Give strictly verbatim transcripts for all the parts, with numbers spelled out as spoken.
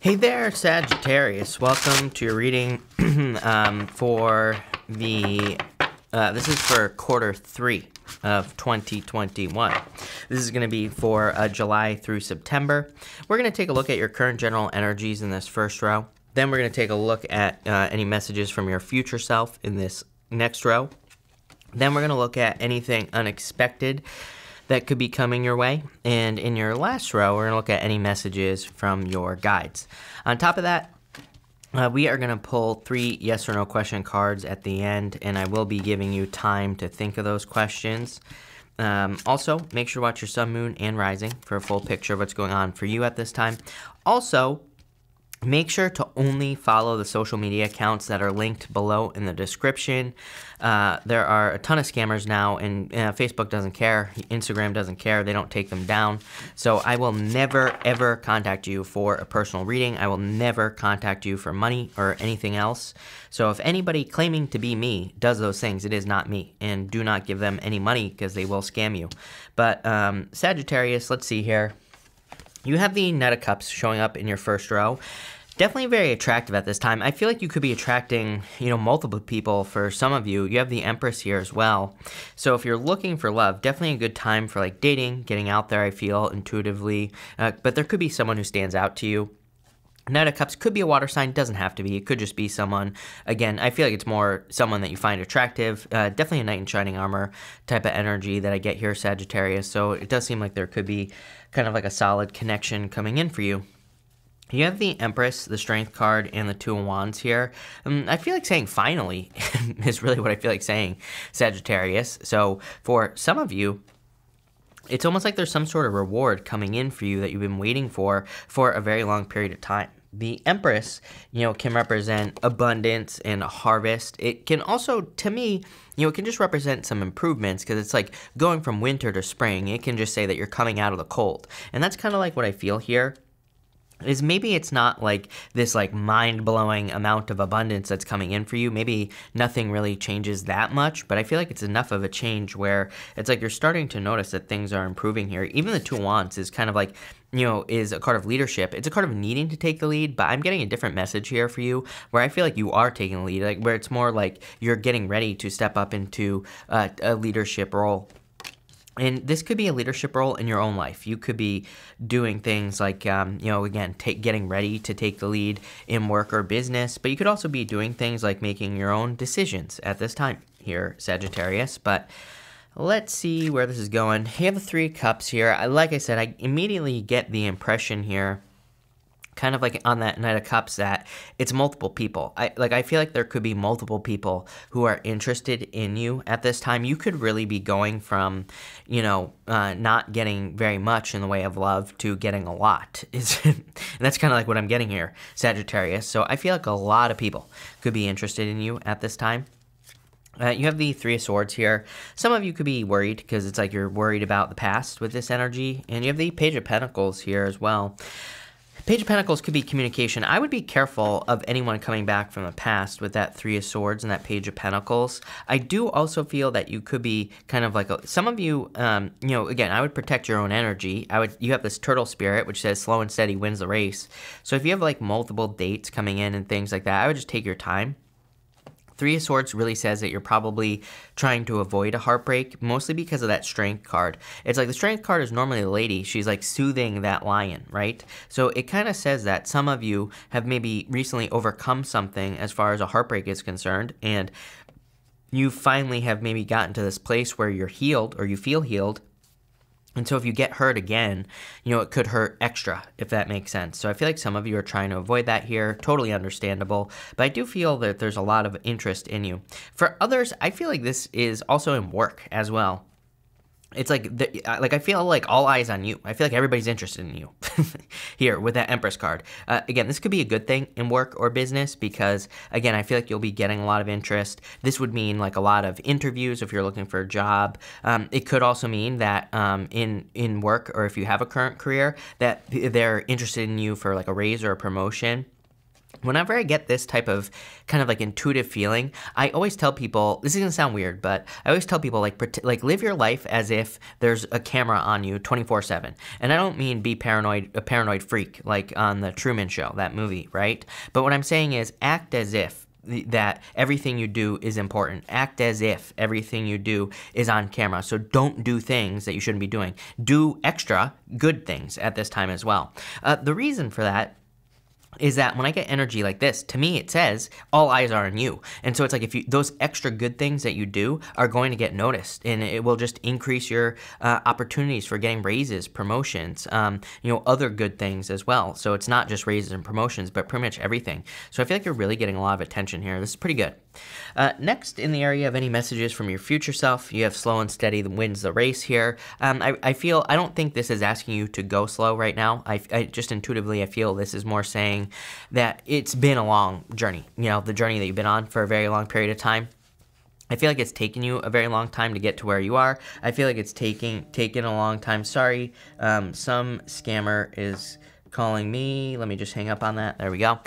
Hey there, Sagittarius. Welcome to your reading um, for the, uh, this is for quarter three of twenty twenty-one. This is going to be for uh, July through September. We're going to take a look at your current general energies in this first row. Then we're going to take a look at uh, any messages from your future self in this next row. Then we're going to look at anything unexpected that could be coming your way. And in your last row, we're going to look at any messages from your guides. On top of that, uh, we are going to pull three yes or no question cards at the end, and I will be giving you time to think of those questions. Um, also, make sure to watch your sun, moon, and rising for a full picture of what's going on for you at this time. Also, make sure to only follow the social media accounts that are linked below in the description. Uh, there are a ton of scammers now, and uh, Facebook doesn't care. Instagram doesn't care. They don't take them down. So I will never, ever contact you for a personal reading. I will never contact you for money or anything else. So if anybody claiming to be me does those things, it is not me. And do not give them any money because they will scam you. But um, Sagittarius, let's see here. You have the Knight of Cups showing up in your first row. Definitely very attractive at this time. I feel like you could be attracting, you know, multiple people for some of you. You have the Empress here as well. So if you're looking for love, definitely a good time for like dating, getting out there, I feel, intuitively. Uh, but there could be someone who stands out to you. Knight of Cups could be a water sign, doesn't have to be. It could just be someone. Again, I feel like it's more someone that you find attractive. Uh, definitely a knight in shining armor type of energy that I get here, Sagittarius. So it does seem like there could be kind of like a solid connection coming in for you. You have the Empress, the Strength card, and the Two of Wands here. Um, I feel like saying finally is really what I feel like saying, Sagittarius. So for some of you, it's almost like there's some sort of reward coming in for you that you've been waiting for for a very long period of time. The Empress, you know, can represent abundance and a harvest. It can also, to me, you know, it can just represent some improvements because it's like going from winter to spring. It can just say that you're coming out of the cold. And that's kind of like what I feel here. Is maybe it's not like this like mind-blowing amount of abundance that's coming in for you. Maybe nothing really changes that much, but I feel like it's enough of a change where it's like you're starting to notice that things are improving here. Even the Two of Wands is kind of like, you know, is a card of leadership. It's a card of needing to take the lead, but I'm getting a different message here for you where I feel like you are taking the lead, like where it's more like you're getting ready to step up into uh, a leadership role. And this could be a leadership role in your own life. You could be doing things like, um, you know, again, take, getting ready to take the lead in work or business. But you could also be doing things like making your own decisions at this time here, Sagittarius. But let's see where this is going. You have the Three of Cups here. I, like I said, I immediately get the impression here, kind of like on that Knight of Cups, that it's multiple people. I like I feel like there could be multiple people who are interested in you at this time. You could really be going from, you know, uh, not getting very much in the way of love to getting a lot. Is and that's kind of like what I'm getting here, Sagittarius. So I feel like a lot of people could be interested in you at this time. Uh, you have the Three of Swords here. Some of you could be worried because it's like you're worried about the past with this energy. And you have the Page of Pentacles here as well. Page of Pentacles could be communication. I would be careful of anyone coming back from the past with that Three of Swords and that Page of Pentacles. I do also feel that you could be kind of like, a, some of you, um, you know, again, I would protect your own energy. I would. You have this turtle spirit, which says slow and steady wins the race. So if you have like multiple dates coming in and things like that, I would just take your time. Three of Swords really says that you're probably trying to avoid a heartbreak, mostly because of that Strength card. It's like the Strength card is normally the lady. She's like soothing that lion, right? So it kind of says that some of you have maybe recently overcome something as far as a heartbreak is concerned, and you finally have maybe gotten to this place where you're healed or you feel healed. And so if you get hurt again, you know, it could hurt extra, if that makes sense. So I feel like some of you are trying to avoid that here. Totally understandable. But I do feel that there's a lot of interest in you. For others, I feel like this is also in work as well. It's like, the, like I feel like all eyes on you. I feel like everybody's interested in you here with that Empress card. Uh, again, this could be a good thing in work or business because, again, I feel like you'll be getting a lot of interest. This would mean like a lot of interviews if you're looking for a job. Um, it could also mean that um, in, in work or if you have a current career that they're interested in you for like a raise or a promotion. Whenever I get this type of kind of like intuitive feeling, I always tell people, this is gonna sound weird, but I always tell people like like live your life as if there's a camera on you twenty-four seven. And I don't mean be paranoid, a paranoid freak like on the Truman Show, that movie, right? But what I'm saying is act as if that everything you do is important. Act as if everything you do is on camera. So don't do things that you shouldn't be doing. Do extra good things at this time as well. Uh, the reason for that is that when I get energy like this, to me it says all eyes are on you. And so it's like if you, those extra good things that you do are going to get noticed, and it will just increase your uh, opportunities for getting raises, promotions, um, you know, other good things as well. So it's not just raises and promotions, but pretty much everything. So I feel like you're really getting a lot of attention here. This is pretty good. Uh, next, in the area of any messages from your future self, you have slow and steady wins the race here. Um, I, I feel, I don't think this is asking you to go slow right now. I, I just intuitively, I feel this is more saying that it's been a long journey, you know, the journey that you've been on for a very long period of time. I feel like it's taken you a very long time to get to where you are. I feel like it's taking taken a long time. Sorry, um, some scammer is calling me. Let me just hang up on that. There we go.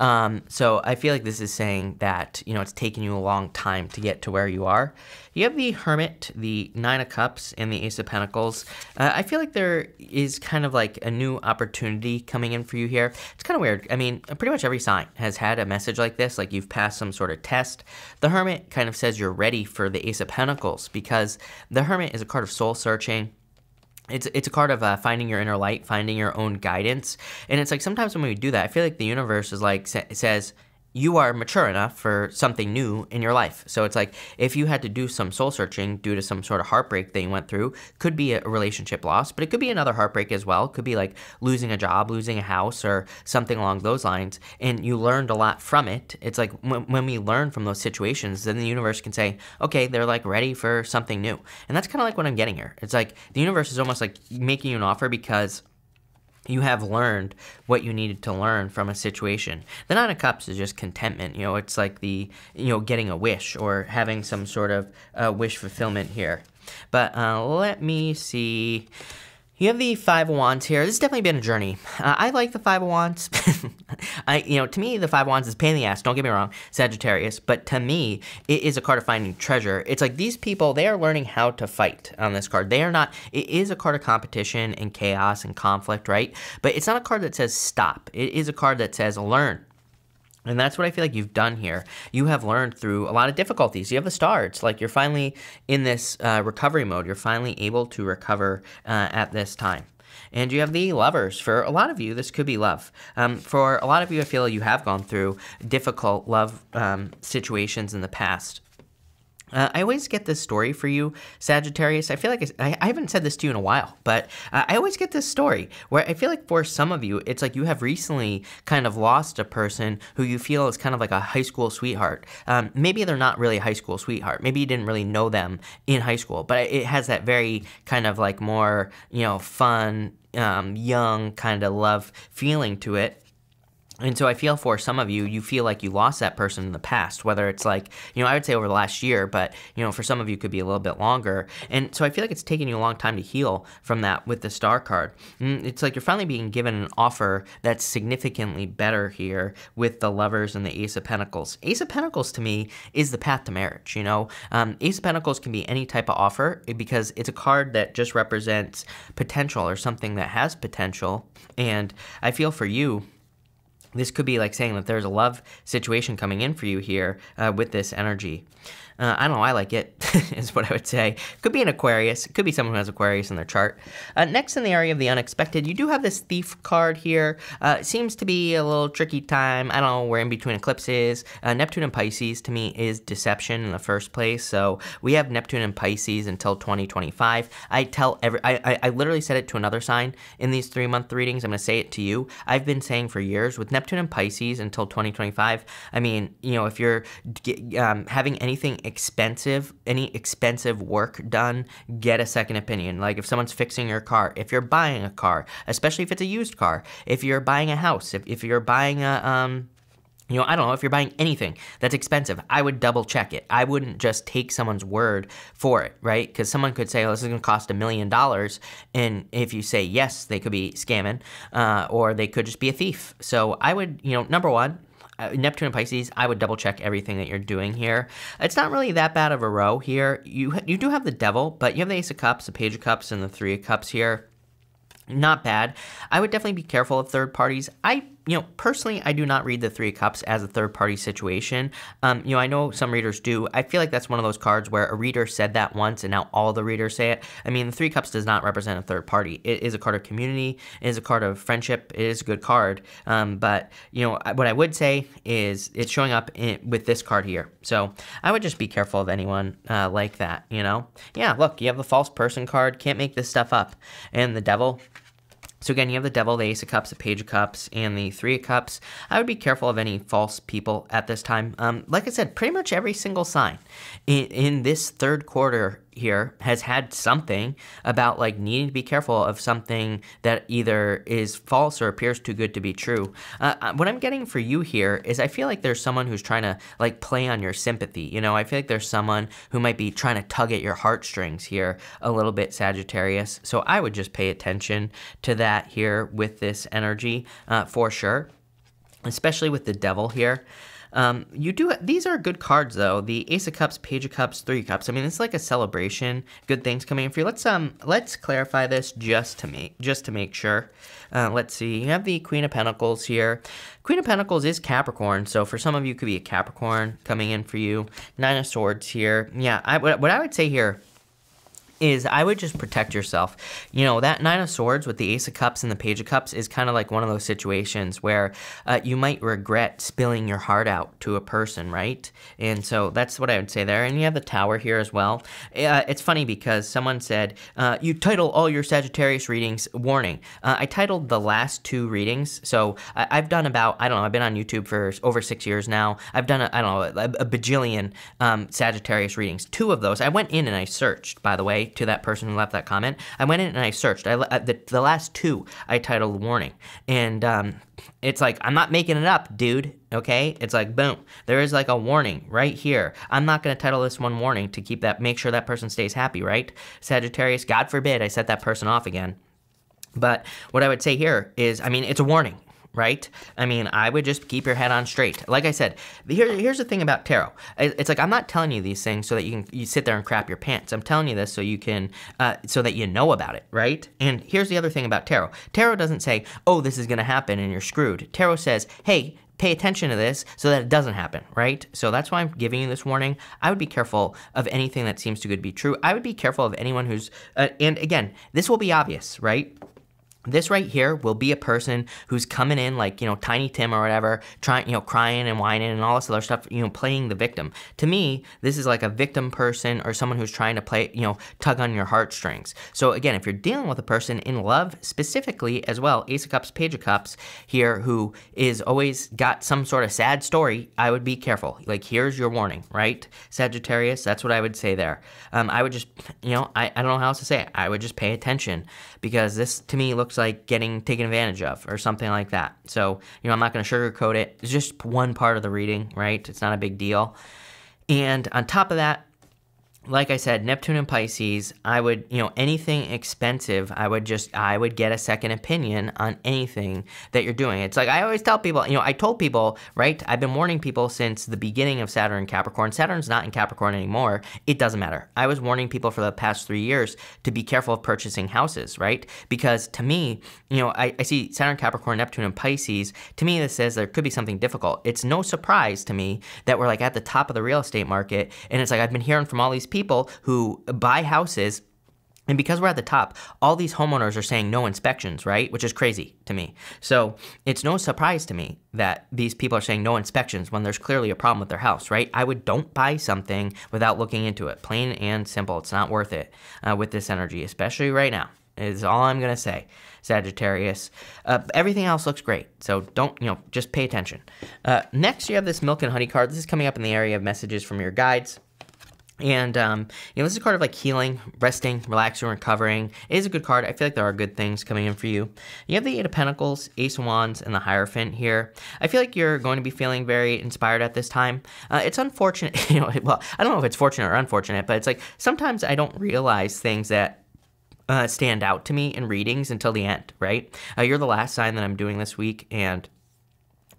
Um, so I feel like this is saying that, you know, it's taken you a long time to get to where you are. You have the Hermit, the Nine of Cups, and the Ace of Pentacles. Uh, I feel like there is kind of like a new opportunity coming in for you here. It's kind of weird. I mean, pretty much every sign has had a message like this, like you've passed some sort of test. The Hermit kind of says you're ready for the Ace of Pentacles because the Hermit is a card of soul searching. It's, it's a card of uh, finding your inner light, finding your own guidance. And it's like sometimes when we do that, I feel like the universe is like, sa says, you are mature enough for something new in your life. So it's like if you had to do some soul searching due to some sort of heartbreak that you went through, could be a relationship loss, but it could be another heartbreak as well. It could be like losing a job, losing a house, or something along those lines, and you learned a lot from it. It's like when we learn from those situations, then the universe can say, okay, they're like ready for something new. And that's kind of like what I'm getting here. It's like the universe is almost like making you an offer because you have learned what you needed to learn from a situation. The Nine of Cups is just contentment. You know, it's like the, you know, getting a wish or having some sort of uh, wish fulfillment here. But uh, let me see. You have the Five of Wands here. This has definitely been a journey. Uh, I like the Five of Wands. I, you know, to me, the Five of Wands is a pain in the ass. Don't get me wrong, Sagittarius. But to me, it is a card of finding treasure. It's like these people, they are learning how to fight on this card. They are not, it is a card of competition and chaos and conflict, right? But it's not a card that says stop. It is a card that says learn. And that's what I feel like you've done here. You have learned through a lot of difficulties. You have the Star. It's like you're finally in this uh, recovery mode. You're finally able to recover uh, at this time. And you have the Lovers. For a lot of you, this could be love. Um, for a lot of you, I feel you have gone through difficult love um, situations in the past. Uh, I always get this story for you, Sagittarius. I feel like it's, I, I haven't said this to you in a while, but uh, I always get this story where I feel like for some of you, it's like you have recently kind of lost a person who you feel is kind of like a high school sweetheart. Um, maybe they're not really a high school sweetheart. Maybe you didn't really know them in high school, but it has that very kind of like more, you know, fun, um, young kind of love feeling to it. And so I feel for some of you, you feel like you lost that person in the past, whether it's like, you know, I would say over the last year, but, you know, for some of you it could be a little bit longer. And so I feel like it's taken you a long time to heal from that with the Star card. It's like you're finally being given an offer that's significantly better here with the Lovers and the Ace of Pentacles. Ace of Pentacles to me is the path to marriage, you know. Um, Ace of Pentacles can be any type of offer because it's a card that just represents potential or something that has potential. And I feel for you, this could be like saying that there's a love situation coming in for you here uh, with this energy. Uh, I don't know, I like it, is what I would say. Could be an Aquarius, could be someone who has Aquarius in their chart. Uh, next, in the area of the unexpected, you do have this Thief card here. Uh, it seems to be a little tricky time. I don't know, we're in between eclipses. Uh, Neptune and Pisces, to me, is deception in the first place. So we have Neptune and Pisces until twenty twenty-five. I tell every, I, I, I literally said it to another sign in these three-month readings. I'm gonna say it to you. I've been saying for years, with Neptune and Pisces until twenty twenty-five, I mean, you know, if you're um, having anything expensive, any expensive work done, get a second opinion. Like if someone's fixing your car, if you're buying a car, especially if it's a used car, if you're buying a house, if, if you're buying a, um, you know, I don't know, if you're buying anything that's expensive, I would double check it. I wouldn't just take someone's word for it, right? Because someone could say, oh, this is gonna cost a million dollars. And if you say yes, they could be scamming, uh, or they could just be a thief. So I would, you know, number one, uh, Neptune and Pisces, I would double check everything that you're doing here. It's not really that bad of a row here. You, you do have the Devil, but you have the Ace of Cups, the Page of Cups, and the Three of Cups here. Not bad. I would definitely be careful of third parties. I, you know, personally, I do not read the Three of Cups as a third party situation. Um, you know, I know some readers do. I feel like that's one of those cards where a reader said that once and now all the readers say it. I mean, the Three of Cups does not represent a third party. It is a card of community. It is a card of friendship. It is a good card. Um, but, you know, what I would say is it's showing up in, with this card here. So I would just be careful of anyone uh, like that, you know? Yeah, look, you have the False Person card. Can't make this stuff up. And the Devil. So again, you have the Devil, the Ace of Cups, the Page of Cups, and the Three of Cups. I would be careful of any false people at this time. Um, like I said, pretty much every single sign in, in this third quarter here has had something about like needing to be careful of something that either is false or appears too good to be true. Uh, what I'm getting for you here is I feel like there's someone who's trying to like play on your sympathy. You know, I feel like there's someone who might be trying to tug at your heartstrings here a little bit, Sagittarius. So I would just pay attention to that here with this energy uh, for sure, especially with the Devil here. Um, you do, these are good cards though. The Ace of Cups, Page of Cups, Three of Cups. I mean, it's like a celebration. Good things coming in for you. Let's, um, let's clarify this just to make, just to make sure. Uh, let's see. You have the Queen of Pentacles here. Queen of Pentacles is Capricorn. So for some of you, it could be a Capricorn coming in for you. Nine of Swords here. Yeah. I, what I would say here is I would just protect yourself. You know, that Nine of Swords with the Ace of Cups and the Page of Cups is kind of like one of those situations where uh, you might regret spilling your heart out to a person, right? And so that's what I would say there. And you have the Tower here as well. Uh, it's funny because someone said, uh, you title all your Sagittarius readings, warning. Uh, I titled the last two readings. So I I've done about, I don't know, I've been on YouTube for over six years now. I've done, a, I don't know, a, a bajillion um, Sagittarius readings. Two of those, I went in and I searched, by the way, to that person who left that comment. I went in and I searched. I, the, the last two I titled warning. And um, it's like, I'm not making it up, dude. Okay? It's like, boom. There is like a warning right here. I'm not going to title this one warning to keep that, make sure that person stays happy, right? Sagittarius, God forbid I set that person off again. But what I would say here is, I mean, it's a warning. Right? I mean, I would just keep your head on straight. Like I said, here, here's the thing about tarot. It's like, I'm not telling you these things so that you can you sit there and crap your pants. I'm telling you this so you can, uh, so that you know about it, right? And here's the other thing about tarot. Tarot doesn't say, oh, this is going to happen and you're screwed. Tarot says, hey, pay attention to this so that it doesn't happen, right? So that's why I'm giving you this warning. I would be careful of anything that seems too good to be true. I would be careful of anyone who's, uh, and again, this will be obvious, right? This right here will be a person who's coming in like, you know, Tiny Tim or whatever, trying, you know, crying and whining and all this other stuff, you know, playing the victim. To me, this is like a victim person or someone who's trying to play, you know, tug on your heartstrings. So again, if you're dealing with a person in love specifically as well, Ace of Cups, Page of Cups here, who is always got some sort of sad story, I would be careful. Like, here's your warning, right? Sagittarius, that's what I would say there. Um, I would just, you know, I, I don't know how else to say it. I would just pay attention because this to me looks like getting taken advantage of or something like that. So, you know, I'm not going to sugarcoat it. It's just one part of the reading, right? It's not a big deal. And on top of that, like I said, Neptune and Pisces, I would, you know, anything expensive, I would just, I would get a second opinion on anything that you're doing. It's like, I always tell people, you know, I told people, right? I've been warning people since the beginning of Saturn and Capricorn. Saturn's not in Capricorn anymore. It doesn't matter. I was warning people for the past three years to be careful of purchasing houses, right? Because to me, you know, I, I see Saturn, Capricorn, Neptune, and Pisces. To me, this says there could be something difficult. It's no surprise to me that we're like at the top of the real estate market. And it's like, I've been hearing from all these people who buy houses, and because we're at the top, all these homeowners are saying no inspections, right? Which is crazy to me. So it's no surprise to me that these people are saying no inspections when there's clearly a problem with their house, right? I would don't buy something without looking into it. Plain and simple. It's not worth it uh, with this energy, especially right now. Is all I'm going to say, Sagittarius. Uh, everything else looks great, so don't, you know, just pay attention. Uh, next, you have this Milk and Honey card. This is coming up in the area of messages from your guides. And, um, you know, this is a card of like healing, resting, relaxing, recovering. It is a good card. I feel like there are good things coming in for you. You have the Eight of Pentacles, Ace of Wands, and the Hierophant here. I feel like you're going to be feeling very inspired at this time. Uh, it's unfortunate, you know, well, I don't know if it's fortunate or unfortunate, but it's like sometimes I don't realize things that uh, stand out to me in readings until the end, right? Uh, you're the last sign that I'm doing this week, and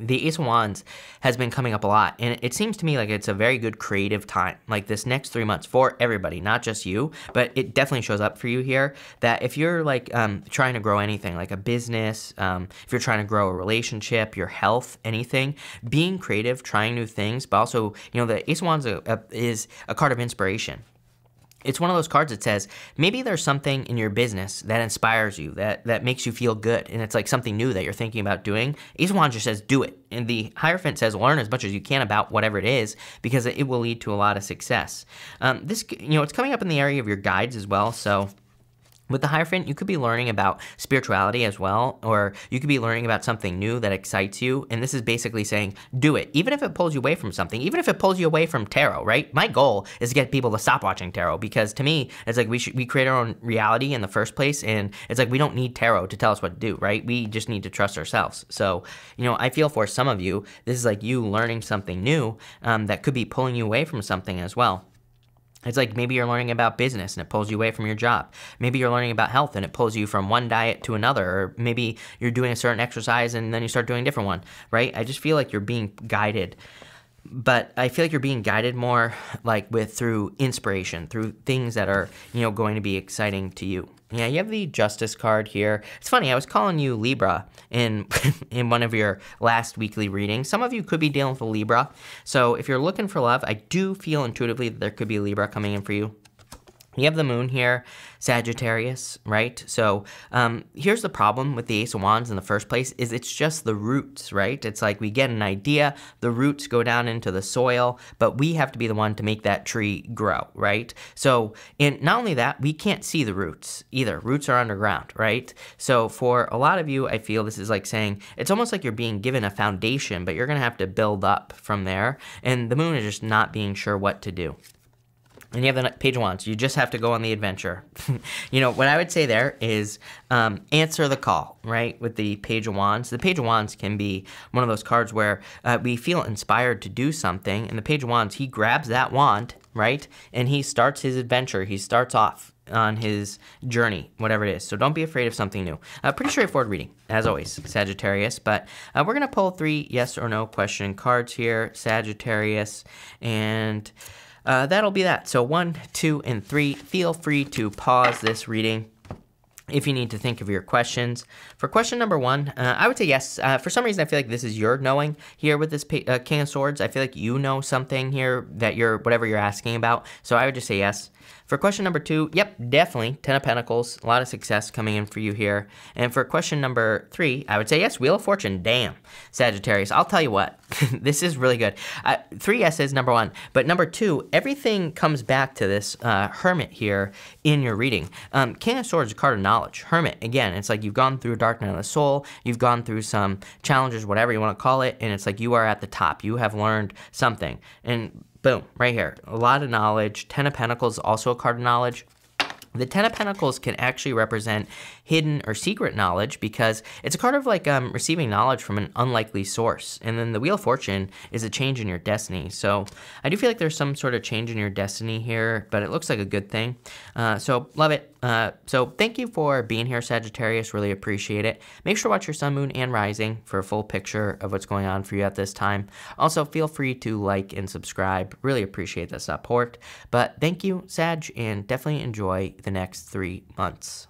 The Ace of Wands has been coming up a lot, and it seems to me like it's a very good creative time, like this next three months for everybody, not just you, but it definitely shows up for you here that if you're like um, trying to grow anything, like a business, um, if you're trying to grow a relationship, your health, anything, being creative, trying new things, but also, you know, the Ace of Wands a, a, is a card of inspiration. It's one of those cards that says, maybe there's something in your business that inspires you, that, that makes you feel good, and it's like something new that you're thinking about doing. Ace of Wands just says, do it. And the Hierophant says, learn as much as you can about whatever it is, because it will lead to a lot of success. Um, this, you know, it's coming up in the area of your guides as well, so with the Hierophant, you could be learning about spirituality as well, or you could be learning about something new that excites you, and this is basically saying, do it. Even if it pulls you away from something, even if it pulls you away from tarot, right? My goal is to get people to stop watching tarot, because to me, it's like we should, we create our own reality in the first place, and it's like we don't need tarot to tell us what to do, right? We just need to trust ourselves. So, you know, I feel for some of you, this is like you learning something new um, that could be pulling you away from something as well. It's like maybe you're learning about business and it pulls you away from your job. Maybe you're learning about health and it pulls you from one diet to another, or maybe you're doing a certain exercise and then you start doing a different one, right? I just feel like you're being guided. But I feel like you're being guided more like with through inspiration, through things that are, you know, going to be exciting to you. Yeah, you have the Justice card here. It's funny, I was calling you Libra in in one of your last weekly readings. Some of you could be dealing with a Libra. So if you're looking for love, I do feel intuitively that there could be a Libra coming in for you. You have the Moon here, Sagittarius, right? So um, here's the problem with the Ace of Wands in the first place is it's just the roots, right? It's like we get an idea, the roots go down into the soil, but we have to be the one to make that tree grow, right? So and not only that, we can't see the roots either. Roots are underground, right? So for a lot of you, I feel this is like saying, it's almost like you're being given a foundation, but you're gonna have to build up from there. And the Moon is just not being sure what to do. And you have the Page of Wands. You just have to go on the adventure. You know, what I would say there is um, answer the call, right, with the Page of Wands. The Page of Wands can be one of those cards where uh, we feel inspired to do something, and the Page of Wands, he grabs that wand, right, and he starts his adventure. He starts off on his journey, whatever it is. So don't be afraid of something new. Uh, pretty straightforward reading, as always, Sagittarius. But uh, we're going to pull three yes or no question cards here, Sagittarius, and Uh, that'll be that. So one, two, and three. Feel free to pause this reading if you need to think of your questions. For question number one, uh, I would say yes. Uh, for some reason, I feel like this is your knowing here with this uh, King of Swords. I feel like you know something here that you're, whatever you're asking about. So I would just say yes. For question number two, yep, definitely, Ten of Pentacles, a lot of success coming in for you here. And for question number three, I would say yes, Wheel of Fortune, damn, Sagittarius. I'll tell you what, this is really good. Uh, three yeses, number one. But number two, everything comes back to this uh, Hermit here in your reading. Um, King of Swords is a card of knowledge. Hermit, again, it's like you've gone through a dark night of the soul, you've gone through some challenges, whatever you want to call it, and it's like you are at the top. You have learned something. And boom, right here, a lot of knowledge. Ten of Pentacles, also a card of knowledge. The Ten of Pentacles can actually represent hidden or secret knowledge because it's a card of like um, receiving knowledge from an unlikely source. And then the Wheel of Fortune is a change in your destiny. So I do feel like there's some sort of change in your destiny here, but it looks like a good thing. Uh, so love it. Uh, so thank you for being here, Sagittarius. Really appreciate it. Make sure to watch your sun, moon, and rising for a full picture of what's going on for you at this time. Also, feel free to like and subscribe. Really appreciate the support. But thank you, Sag, and definitely enjoy the next three months.